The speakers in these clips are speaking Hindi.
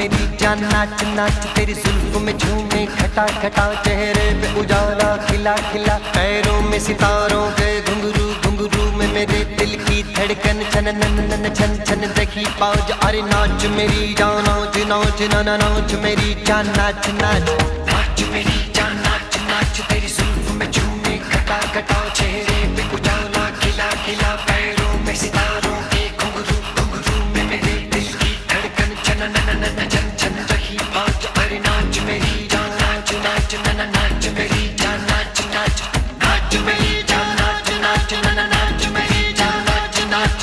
में बीजा नाच नाच तेरी जुल्फ में झूमे घटा घटा, चेहरे पे उजाला खिला खिला, पैरों में सितारों के घुंघरू घुंघरू में मेरे दिल की धड़कन छन नन नन छन छन देखी पाज। अरे नाच मेरी जान नाच नाच ना नाच मेरी जान नाच नाच, नाच मेरी जान नाच नाच तेरी जुल्फ में झूमे घटा घटा, चेहरे पे उजाला खिला खिला, पैरों में सितारों के घुंघरू घुंघरू में मेरे दिल की धड़कन छन नन नन छन छन रही पाँच। अरे नाच मेरी जान नाच नाच नन नाच मेरी जान नाच नाच, नाच मेरी जान नाच नाच नन नाच मेरी जान नाच नाच।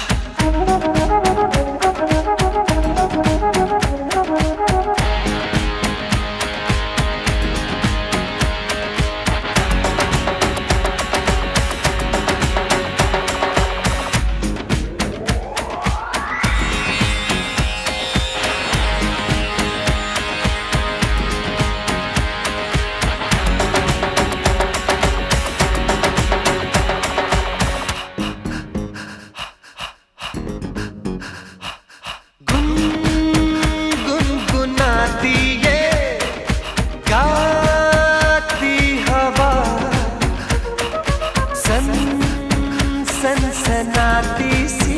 सनसनाती सी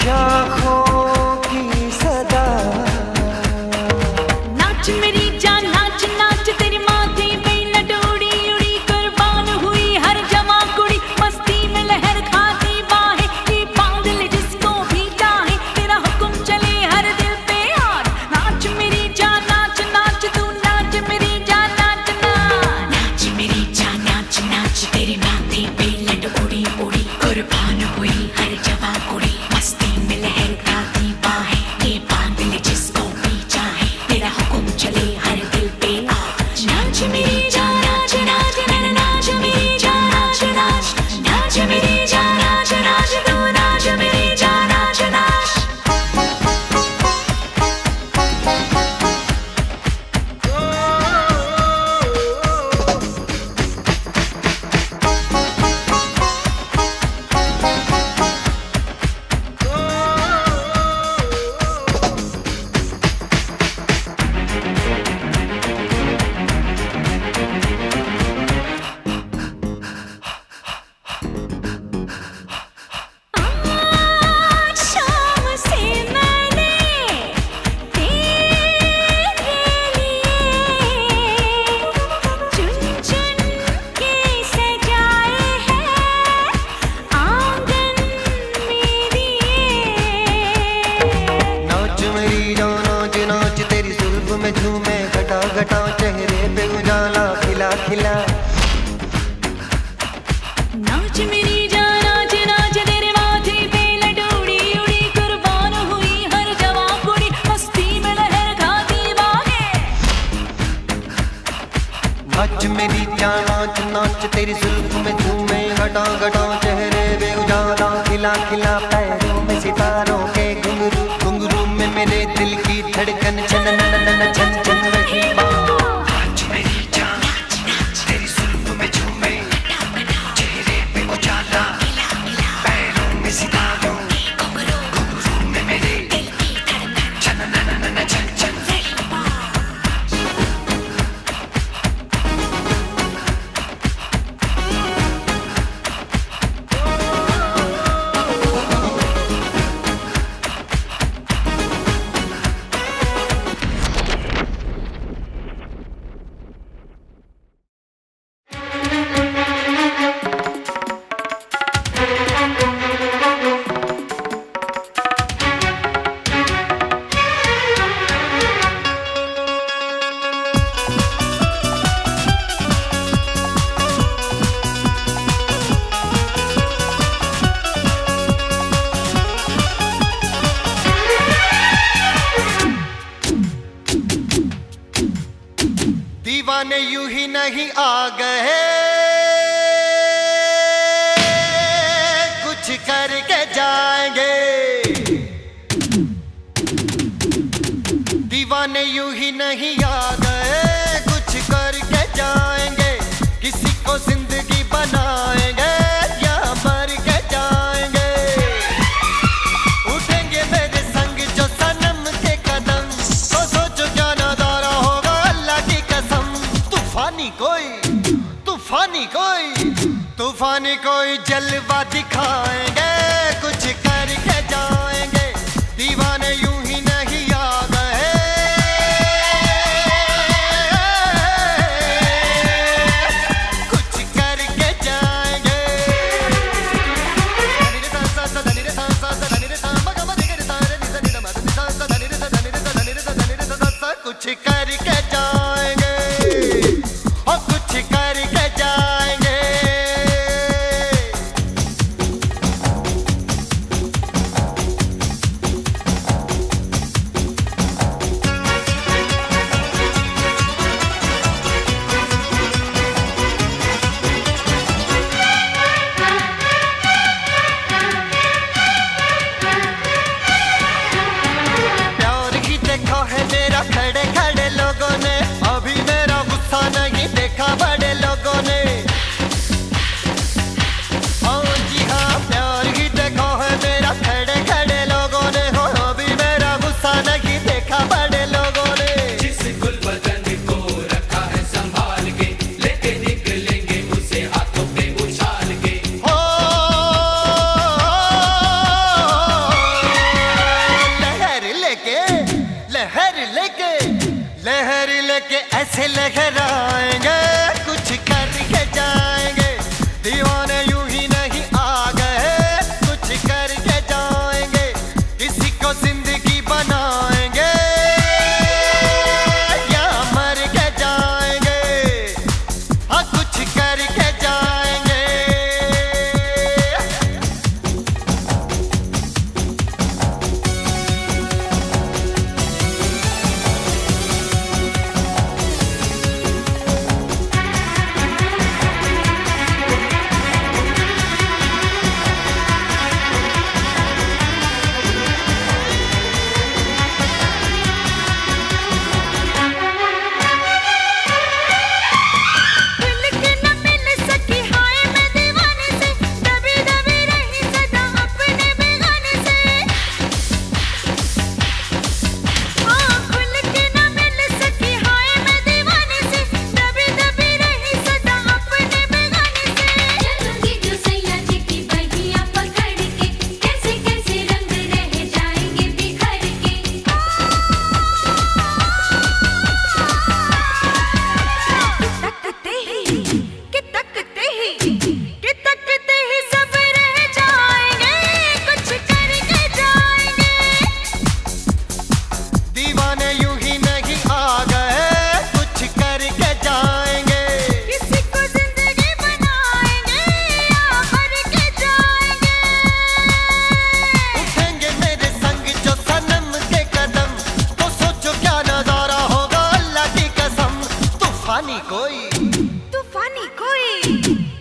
शाखों की सदा, नाच मेरी जान नाच नाच तेरे माथे पे लडोरी उड़ी, कुर्बान हुई हर जवां कुड़ी, मस्ती में लहर खाती बाहें की, बांध ले जिसको भी चाहे, तेरा हुक्म चले हर दिल पे यार। नाच मेरी जान नाच नाच तू नाच मेरी जान नाच नाच, नाच मेरी जान नाच नाच तेरे माथे पे लडोरी उड़ी, कुर्बान हुई हर जवां कुड़ी, मस्ती में लहर खाती बाहें, ये बांध ले जिसको भी चाहे, तेरा हुक्म चले हर दिल पे आ। नाच मेरी जान नाच नाच नन नाच मेरी जान नाच नाच, नाच मेरी जान नाच नाच तू नाच मेरी जान नाच नाच। झूमे घटा घटा, चेहरे पे उजाला खिला खिला, नाच मेरी जान नाच नाच तेरे माथे पे लडोरी उड़ी, कुर्बान हुई हर जवां कुड़ी, मस्ती में लहर खाती बाहें। नाच मेरी जान नाच नाच तेरी जुल्फ में झूमे घटा घटा, चेहरे पे उजाला खिला खिला, पैरों में सितारों के घुंघरू घुंघरू में मेरे दिल की धड़कन छन नन नन छन। दीवाने यूं ही नहीं आ गए, कुछ करके जाएंगे, दीवाने यूं ही नहीं आ गए, कुछ करके जाएंगे, किसी को जिंदगी बनाएंगे या मर के जाएंगे, उठेंगे मेरे संग जो सनम के कदम, जलवा दिखाएंगे, कुछ करके जाएंगे, दीवाने यूं ही नहीं आ गए। कुछ करके जाएंगे। कुछ करके जाएंगे, और कुछ करके जाएंगे। ऐसे लहराएंगे, कुछ करके जाएंगे, दीवाने यूं ही नहीं आ गए। कुछ करके जाएंगे, किसी को जिंदगी बनाएंगे, या मर के जाएंगे। हाँ, कुछ करके जाएंगे।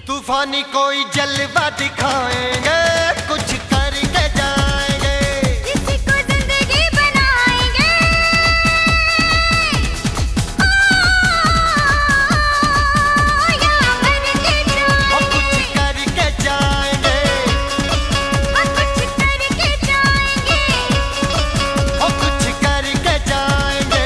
तूफानी कोई जलवा दिखाएंगे, कुछ करके जाएंगे, किसी को जिंदगी बनाएंगे। और कुछ करके जाएंगे, और कुछ करके जाएंगे, और कुछ करके जाएंगे।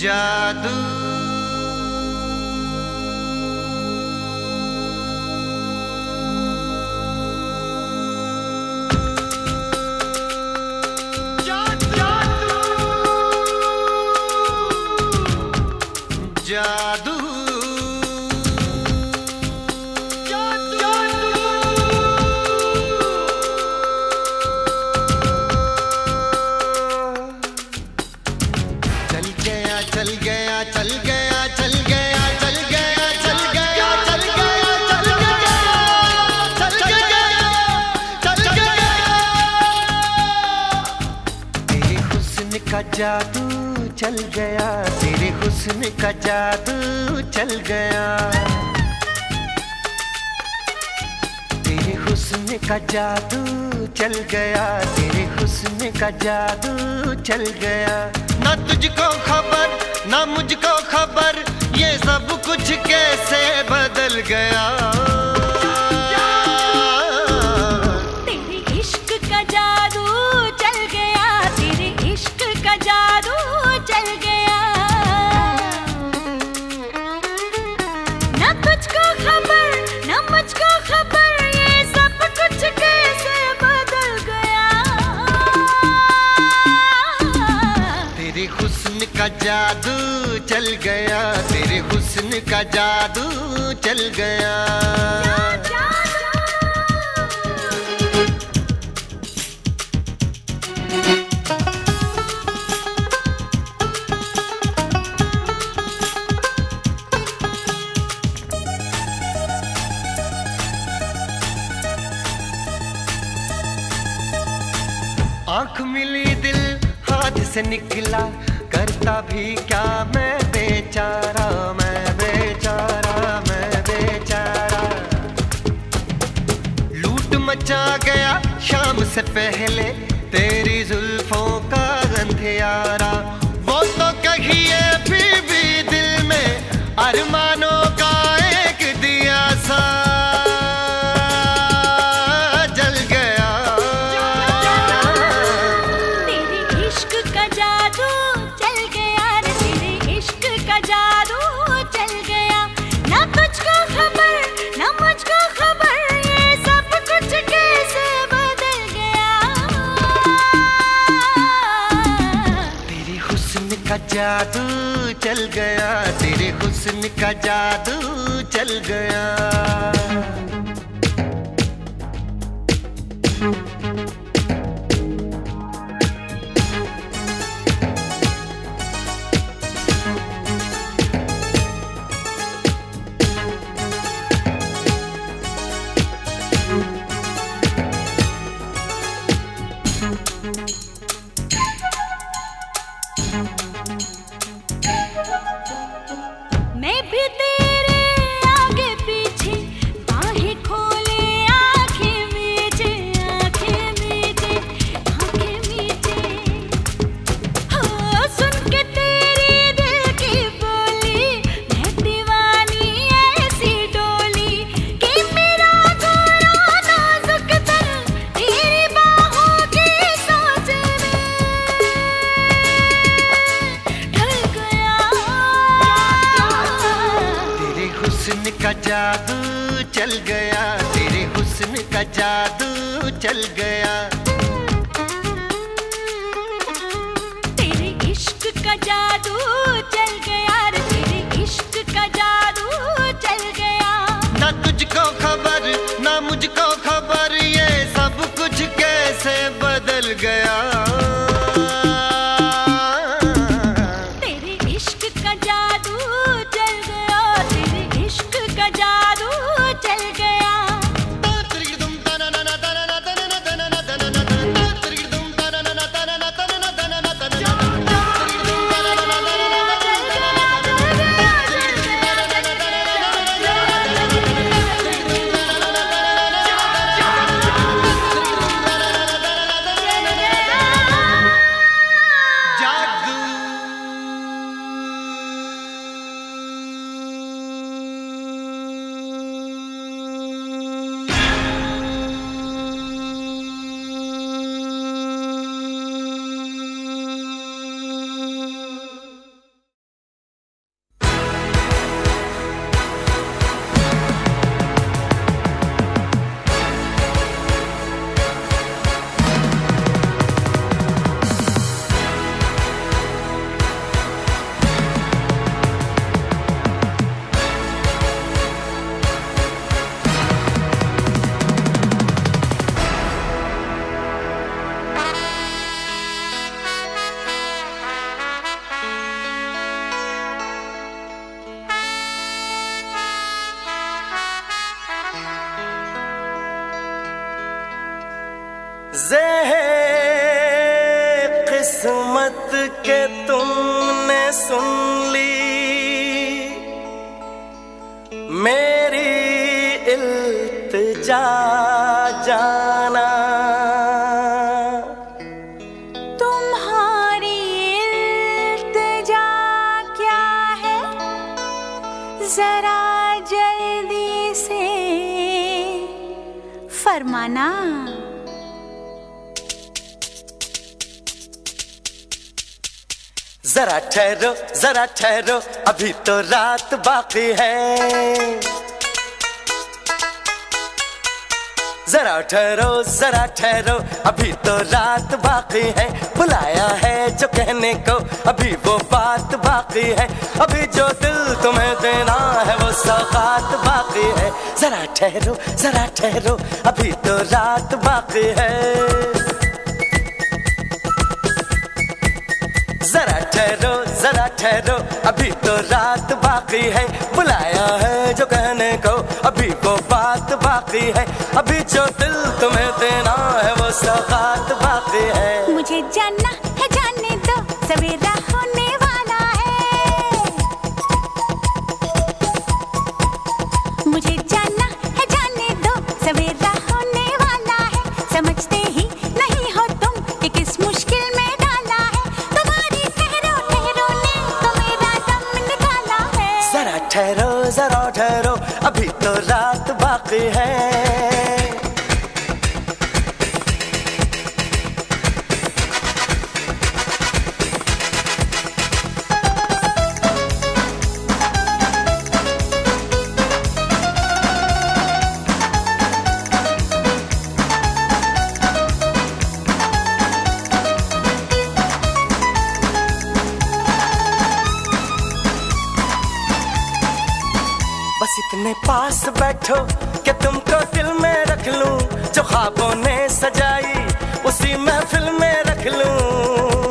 जादू जादू जादू चल गया, तेरे हुस्न का जादू चल गया, तेरे हुस्न का जादू चल गया, तेरे हुस्न का जादू चल गया। ना तुझको खबर ना मुझको खबर, ये सब कुछ कैसे बदल गया। जादू चल गया, तेरे हुस्न का जादू चल गया। आंख मिली दिल हाथ से निकला, करता भी क्या मैं बेचारा, मैं बेचारा, मैं बेचारा। लूट मचा गया शाम से पहले, तेरी जुल्फों का अंधियारा। वो तो कहिए फिर भी दिल में अरमानों का एक दिया सा जल गया। तेरे इश्क का जादू चल गया रे, तेरे इश्क का जादू चल गया। ना तुझको खबर ना मुझको खबर, ये सब कुछ कैसे बदल गया। तेरे हुस्न का जादू चल गया, तेरे हुस्न का जादू चल गया। का जादू चल गया, तेरे हुस्न का जादू चल गया। तेरे इश्क का जादू चल गया रे, तेरे इश्क का जादू चल गया। ना तुझको खबर ना मुझको खबर, ये सब कुछ कैसे बदल गया। तेरे इश्क का जादू चल गया, तेरे इश्क का जादू चल गया। किस्मत के तुमने सुन ली मेरी इल्तिजा जाना, तुम्हारी इल्तिजा क्या है जरा जल्दी से फरमाना। जरा ठहरो अभी तो रात बाकी है, जरा ठहरो अभी तो रात बाकी है। बुलाया है जो कहने को अभी वो बात बाकी है, अभी जो दिल तुम्हें देना है वो सौगात बाकी है। जरा ठहरो अभी तो रात बाकी है। जरा ठहरो अभी तो रात बाकी है। बुलाया है जो कहने को अभी वो बात बाकी है, अभी जो दिल तुम्हें देना है वो सौगात बाकी है। मुझे जानना है जाने दो, सवेरा होने वाला है। मुझे जानना है जाने दो, सवेरा होने वाला है। समझते ही नहीं हो तुम कि किस मुश्किल में डाला है। तुम्हारी ठहरो ठहरो ने तो मेरा दम निकाला है। जरा ठहरो अभी तो रात बाकी है। इतने पास बैठो कि तुमको दिल में रख लूं, जो ख्वाबों ने सजाई उसी महफिल में रख लूं।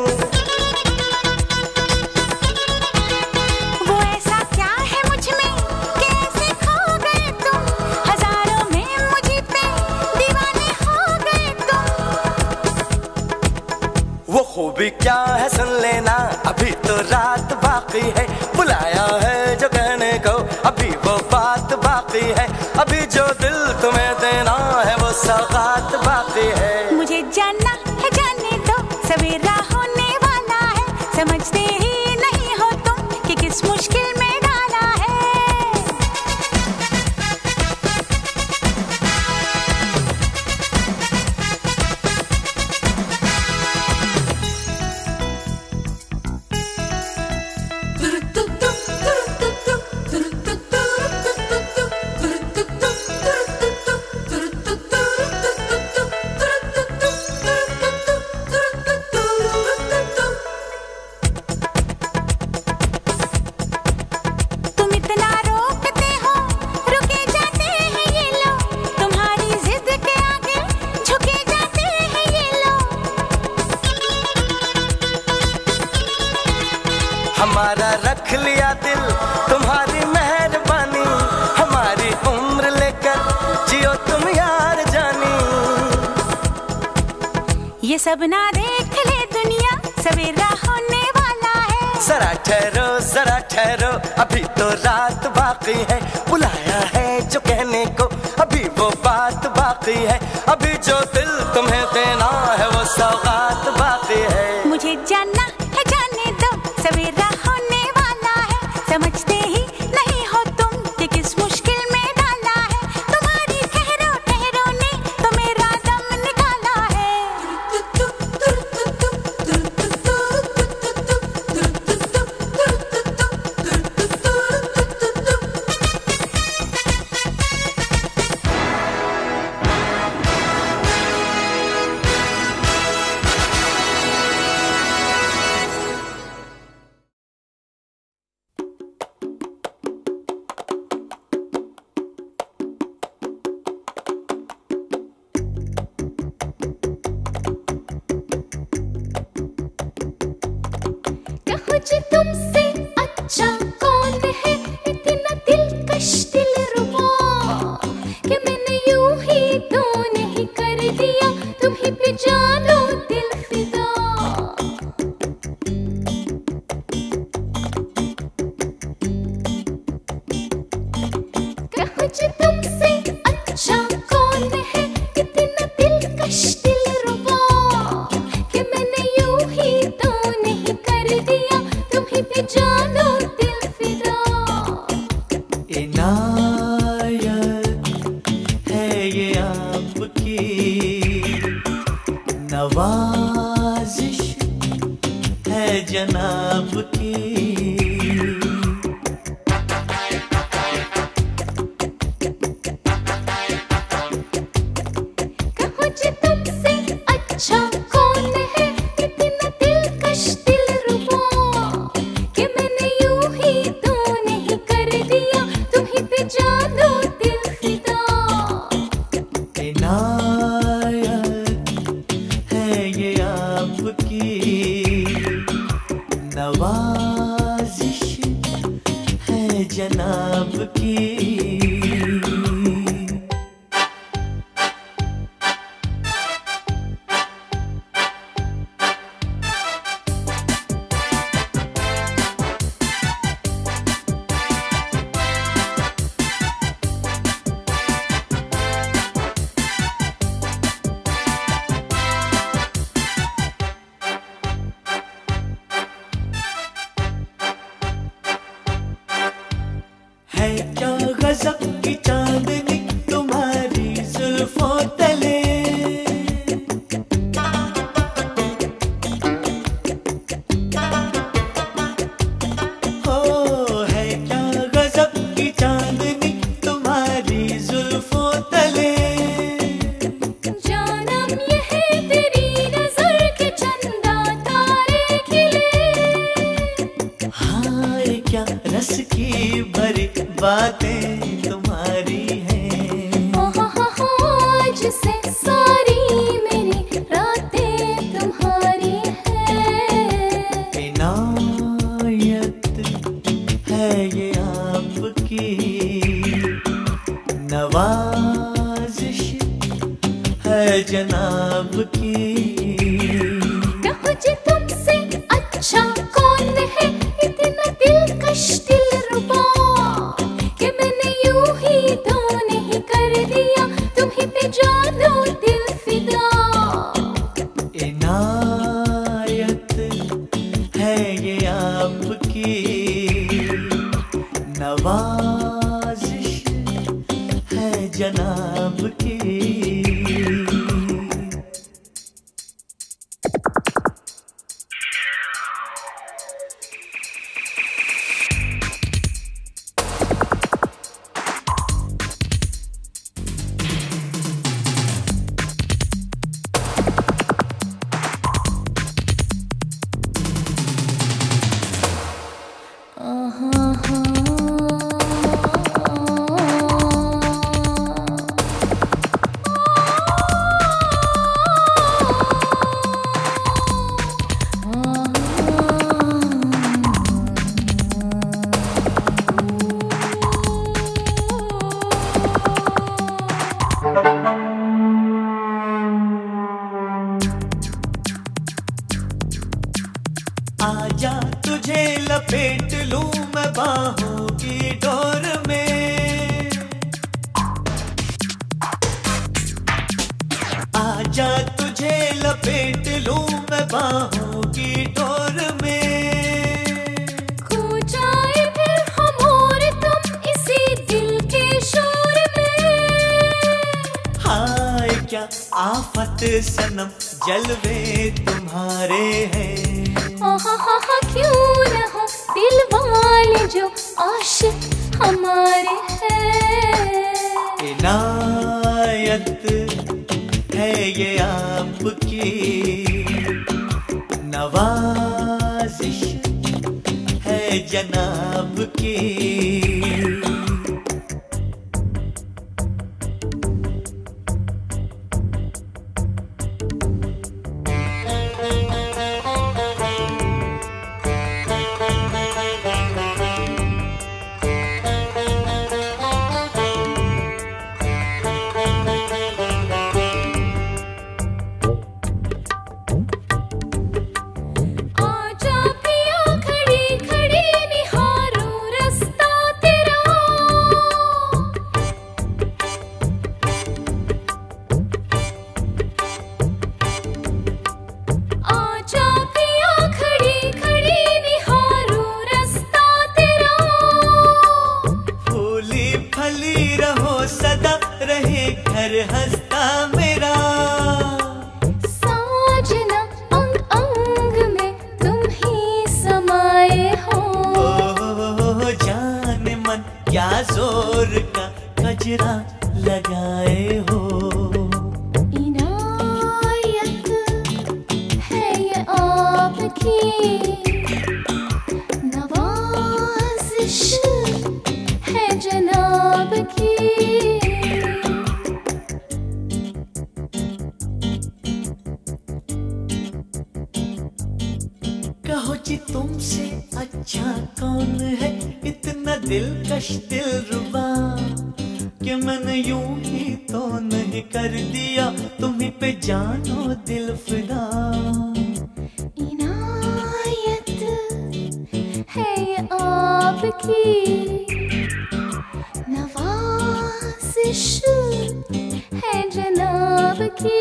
वो ऐसा क्या है मुझ में कैसे खो गए तुम, हजारों में मुझे पे दीवाने हो गए तुम। वो खूबी क्या है सुन लेना, अभी तो रात बाकी है। बुलाया है जो कहने को अभी वो बात बाकी है, अभी जो दिल तुम्हें देना है वो सौगात बाकी है। मुझे जानना है जाने दो, सवेरा होने वाला है। समझते ही नहीं हो तुम कि किस मुश्किल में डाला है। हमारा रख लिया दिल तुम्हारी मेहरबानी, हमारी उम्र लेकर जियो तुम यार जानी। ये सब ना देख ले दुनिया, सवेरा होने वाला है। जरा ठहरो अभी तो रात बाकी है। बुलाया है जो कहने को अभी वो बात बाकी है, अभी जो दिल तुम्हें देना है वो सौगात बाकी है। मुझे जानना है जाने दो, सवेरा होने वाला है। समझते ही नहीं हो तुम कि किस मुश्किल में डाला है। तुम्हारी ठहरो ठहरो ने तो मेरा दम निकाला है। तुमसे अच्छा कौन है, इतना दिलकश दिल रुबा कि मैंने यूं ही तो नहीं कर दिया, तुम्हें पे जानो दिल फिदा। कहूं जो तुमसे अच्छा कौन है, इतना दिलकश दिल रुबा कि मैंने यूं ही तो नहीं कर दिया, जानो दिल फिदा। इनायत है ये आपकी, नवाजिश है जनाब की। कहूं तुमसे अच्छा कौन है, कितना दिल का कहो जी तुमसे अच्छा कौन है, इतना दिलकश दिलरुबा कि मैंने यूं ही तो नहीं कर दिया तुम्हीं पे जानो दिल फिदा। इनायत है ये आपकी, नवाजिश है जनाब की।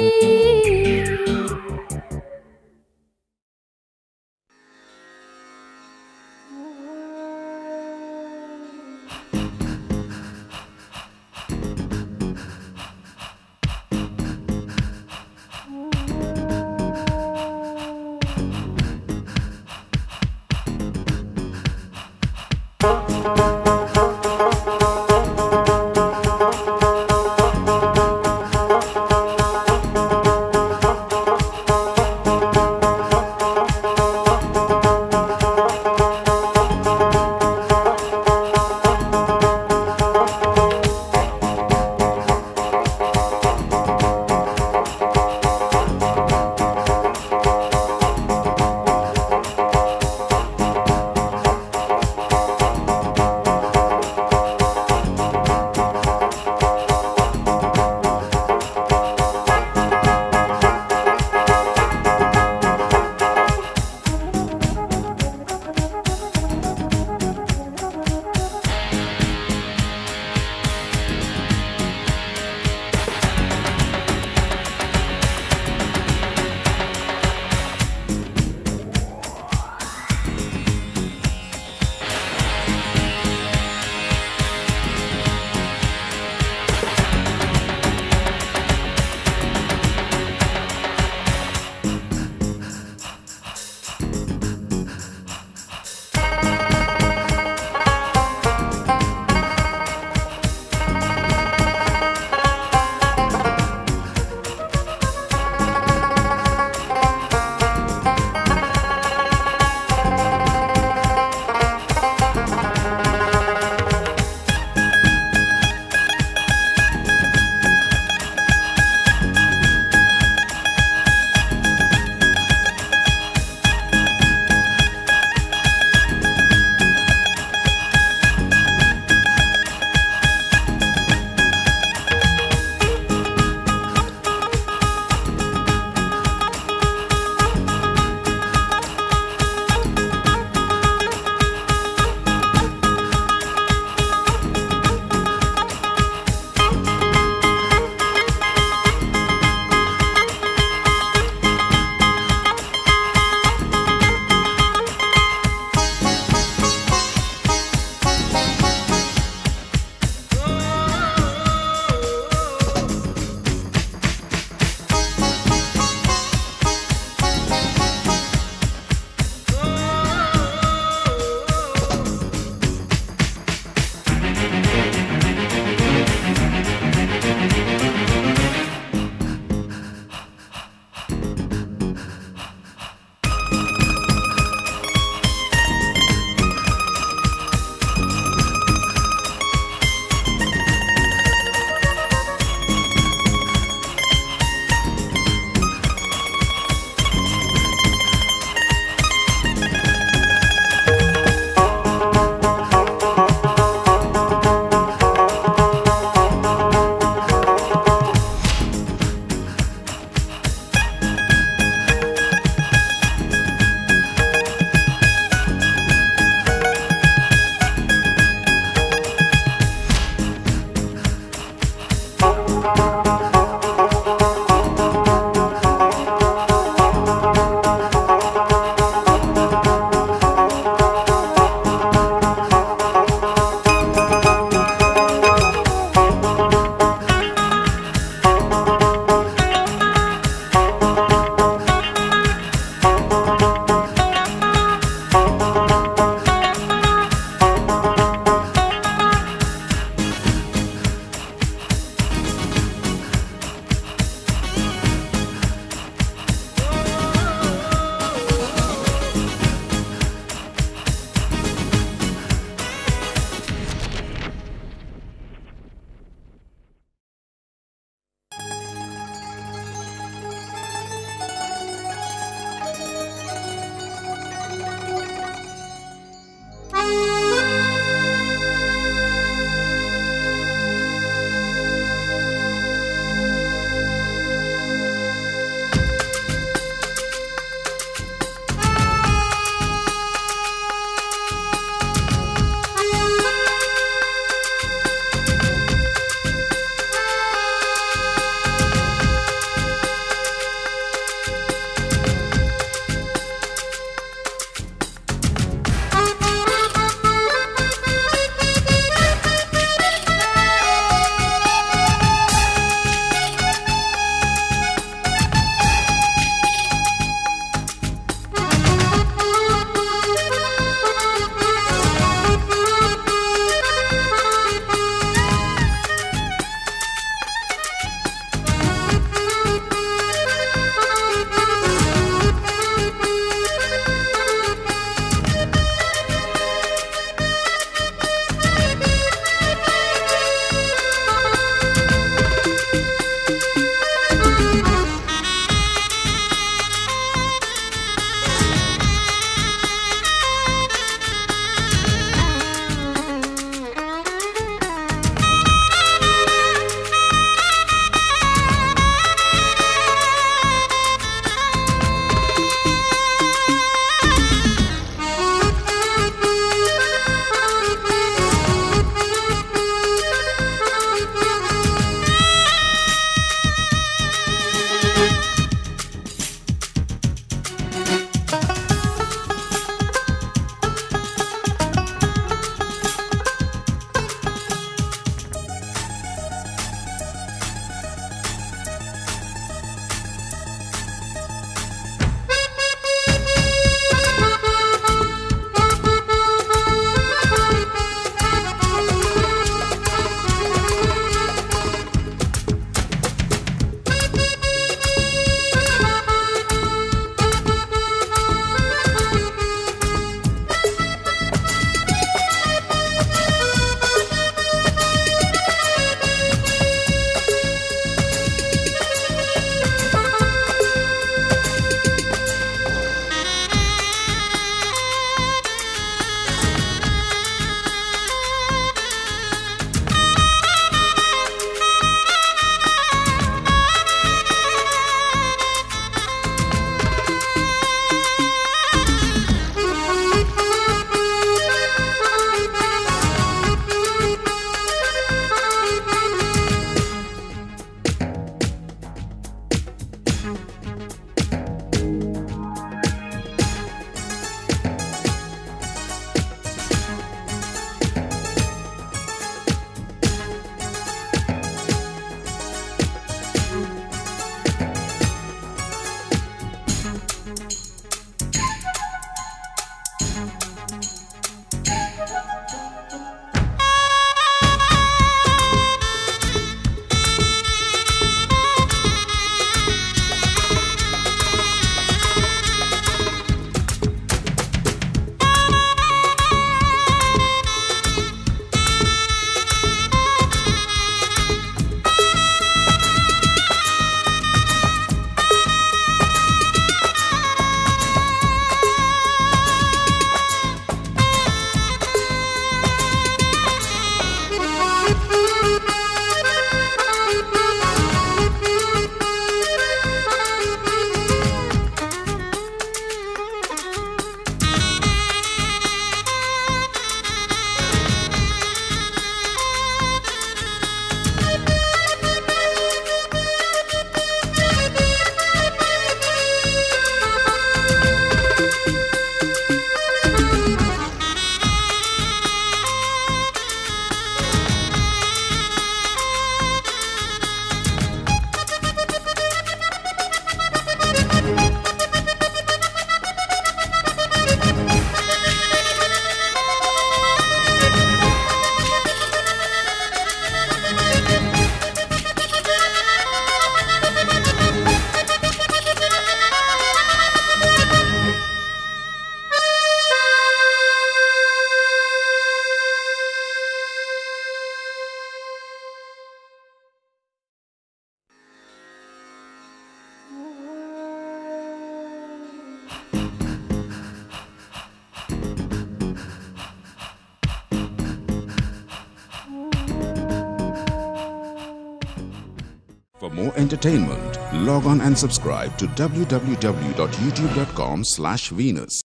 For more entertainment, log on and subscribe to www.youtube.com/Venus.